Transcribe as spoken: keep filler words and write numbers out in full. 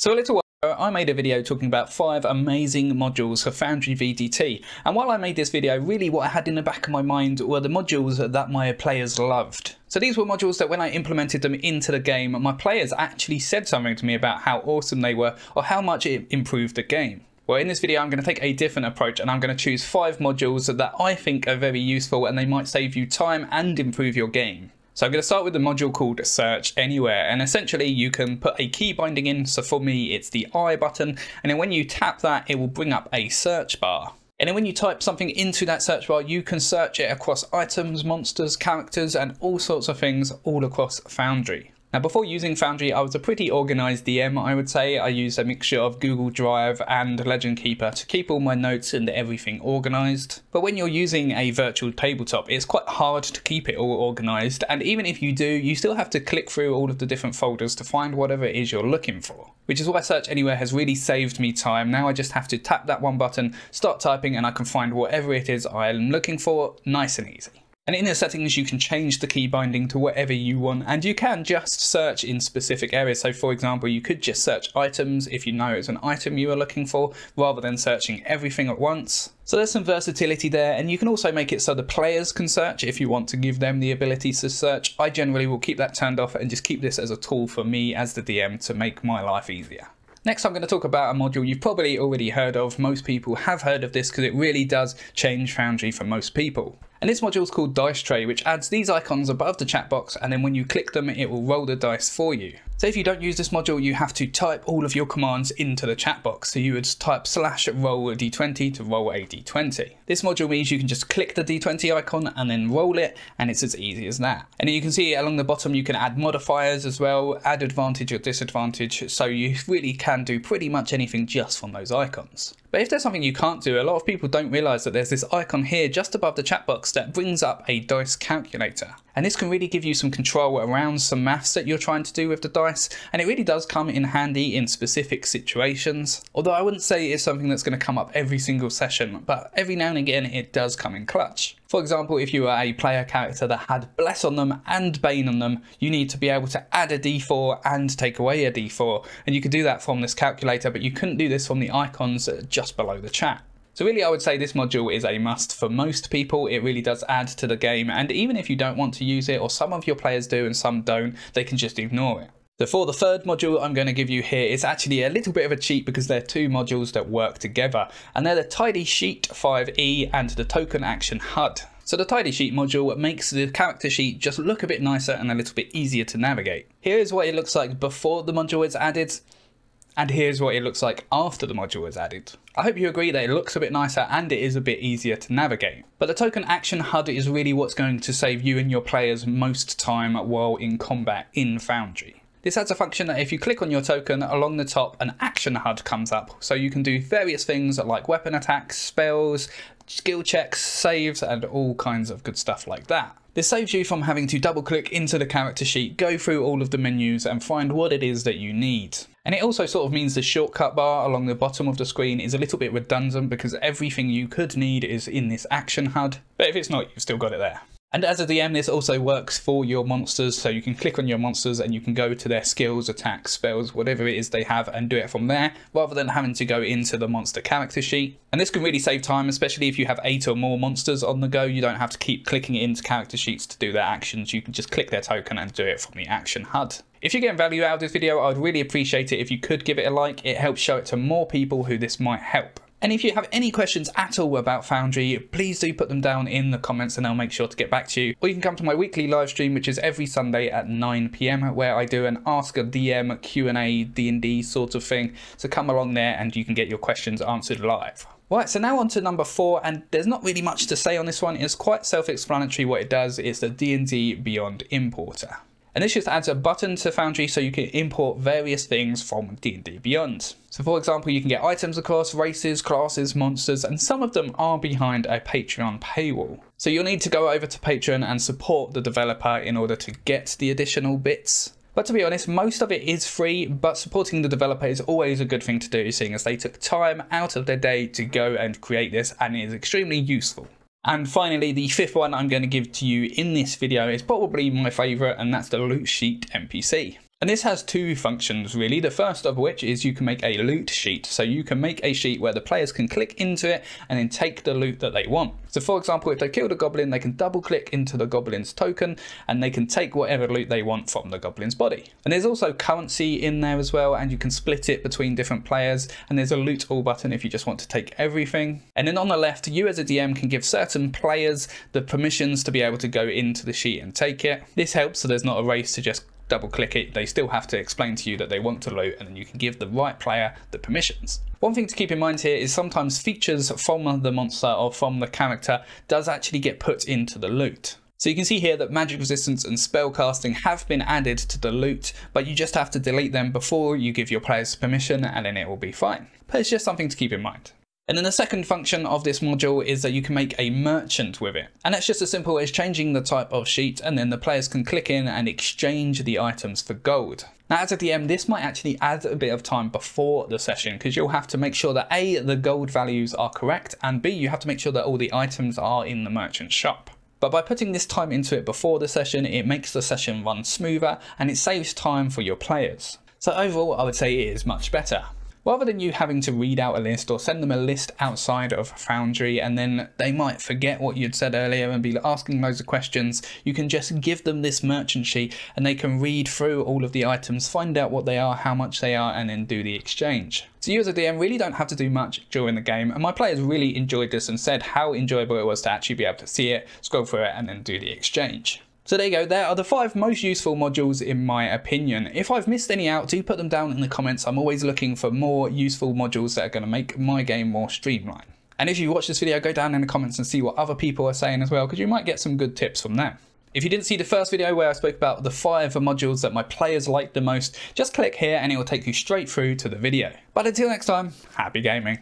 So a little while ago, I made a video talking about five amazing modules for Foundry V T T. And while I made this video, really what I had in the back of my mind were the modules that my players loved. So these were modules that when I implemented them into the game, my players actually said something to me about how awesome they were or how much it improved the game. Well, in this video, I'm going to take a different approach and I'm going to choose five modules that I think are very useful and they might save you time and improve your game. So I'm going to start with the module called Search Anywhere, and essentially you can put a key binding in. So for me, it's the I button, and then when you tap that, it will bring up a search bar. And then when you type something into that search bar, you can search it across items, monsters, characters, and all sorts of things all across Foundry. Now, before using Foundry, I was a pretty organized D M, I would say. I used a mixture of Google Drive and Legend Keeper to keep all my notes and everything organized. But when you're using a virtual tabletop, it's quite hard to keep it all organized. And even if you do, you still have to click through all of the different folders to find whatever it is you're looking for, which is why Search Anywhere has really saved me time. Now I just have to tap that one button, start typing, and I can find whatever it is I'm looking for, nice and easy. And in the settings, you can change the key binding to whatever you want, and you can just search in specific areas. So for example, you could just search items if you know it's an item you are looking for, rather than searching everything at once. So there's some versatility there, and you can also make it so the players can search if you want to give them the ability to search. I generally will keep that turned off and just keep this as a tool for me as the D M to make my life easier. Next, I'm going to talk about a module you've probably already heard of. Most people have heard of this because it really does change Foundry for most people. And this module is called Dice Tray, which adds these icons above the chat box, and then when you click them, it will roll the dice for you. So if you don't use this module, you have to type all of your commands into the chat box. So you would type slash roll a d twenty to roll a d twenty. This module means you can just click the d twenty icon and then roll it, and it's as easy as that. And you can see along the bottom, you can add modifiers as well, add advantage or disadvantage. So you really can do pretty much anything just from those icons. But if there's something you can't do, a lot of people don't realize that there's this icon here just above the chat box that brings up a dice calculator. And this can really give you some control around some maths that you're trying to do with the dice. And it really does come in handy in specific situations. Although I wouldn't say it's something that's going to come up every single session, but every now and again, it does come in clutch. For example, if you are a player character that had Bless on them and Bane on them, you need to be able to add a d four and take away a d four. And you could do that from this calculator, but you couldn't do this from the icons just below the chat. So really, I would say this module is a must for most people. It really does add to the game. And even if you don't want to use it, or some of your players do and some don't, they can just ignore it. So for the third module I'm going to give you here, it's actually a little bit of a cheat because they're two modules that work together. And they're the Tidy Sheet five e and the Token Action H U D. So the Tidy Sheet module makes the character sheet just look a bit nicer and a little bit easier to navigate. Here is what it looks like before the module is added. And here's what it looks like after the module is added. I hope you agree that it looks a bit nicer and it is a bit easier to navigate. But the Token Action H U D is really what's going to save you and your players most time while in combat in Foundry. This adds a function that if you click on your token along the top, an action H U D comes up. So you can do various things like weapon attacks, spells, skill checks, saves, and all kinds of good stuff like that. This saves you from having to double click into the character sheet, go through all of the menus and find what it is that you need. And it also sort of means the shortcut bar along the bottom of the screen is a little bit redundant because everything you could need is in this action H U D. But if it's not, you've still got it there. And as a D M, this also works for your monsters. So you can click on your monsters and you can go to their skills, attacks, spells, whatever it is they have and do it from there, rather than having to go into the monster character sheet. And this can really save time, especially if you have eight or more monsters on the go. You don't have to keep clicking into character sheets to do their actions. You can just click their token and do it from the action H U D. If you're getting value out of this video, I'd really appreciate it if you could give it a like. It helps show it to more people who this might help. And if you have any questions at all about Foundry, please do put them down in the comments and I'll make sure to get back to you. Or you can come to my weekly live stream, which is every Sunday at nine p m, where I do an Ask a D M, Q and A, D and D sort of thing. So come along there and you can get your questions answered live. Right, so now on to number four, and there's not really much to say on this one. It's quite self-explanatory what it does. It's the D and D Beyond Importer. And this just adds a button to Foundry so you can import various things from D and D Beyond. So for example, you can get items across races, classes, monsters, and some of them are behind a Patreon paywall. So you'll need to go over to Patreon and support the developer in order to get the additional bits. But to be honest, most of it is free, but supporting the developer is always a good thing to do, seeing as they took time out of their day to go and create this, and it is extremely useful. And finally, the fifth one I'm going to give to you in this video is probably my favorite, and that's the Loot Sheet N P C. And this has two functions really, the first of which is you can make a loot sheet. So you can make a sheet where the players can click into it and then take the loot that they want. So for example, if they kill the goblin, they can double click into the goblin's token and they can take whatever loot they want from the goblin's body. And there's also currency in there as well, and you can split it between different players, and there's a loot all button if you just want to take everything. And then on the left, you as a D M can give certain players the permissions to be able to go into the sheet and take it. This helps so there's not a race to just double click it, they still have to explain to you that they want to loot, and then you can give the right player the permissions. One thing to keep in mind here is sometimes features from the monster or from the character does actually get put into the loot. So you can see here that magic resistance and spell casting have been added to the loot, but you just have to delete them before you give your players permission and then it will be fine. But it's just something to keep in mind. And then the second function of this module is that you can make a merchant with it. And that's just as simple as changing the type of sheet, and then the players can click in and exchange the items for gold. Now as a D M, this might actually add a bit of time before the session, because you'll have to make sure that A, the gold values are correct, and B, you have to make sure that all the items are in the merchant shop. But by putting this time into it before the session, it makes the session run smoother and it saves time for your players. So overall, I would say it is much better. Rather than you having to read out a list or send them a list outside of Foundry and then they might forget what you'd said earlier and be asking loads of questions, you can just give them this merchant sheet and they can read through all of the items, find out what they are, how much they are, and then do the exchange. So you as a D M really don't have to do much during the game, and my players really enjoyed this and said how enjoyable it was to actually be able to see it, scroll through it, and then do the exchange. So there you go, there are the five most useful modules in my opinion. If I've missed any out, do put them down in the comments. I'm always looking for more useful modules that are going to make my game more streamlined. And if you watch this video, go down in the comments and see what other people are saying as well, because you might get some good tips from them. If you didn't see the first video where I spoke about the five modules that my players liked the most, just click here and it will take you straight through to the video. But until next time, happy gaming.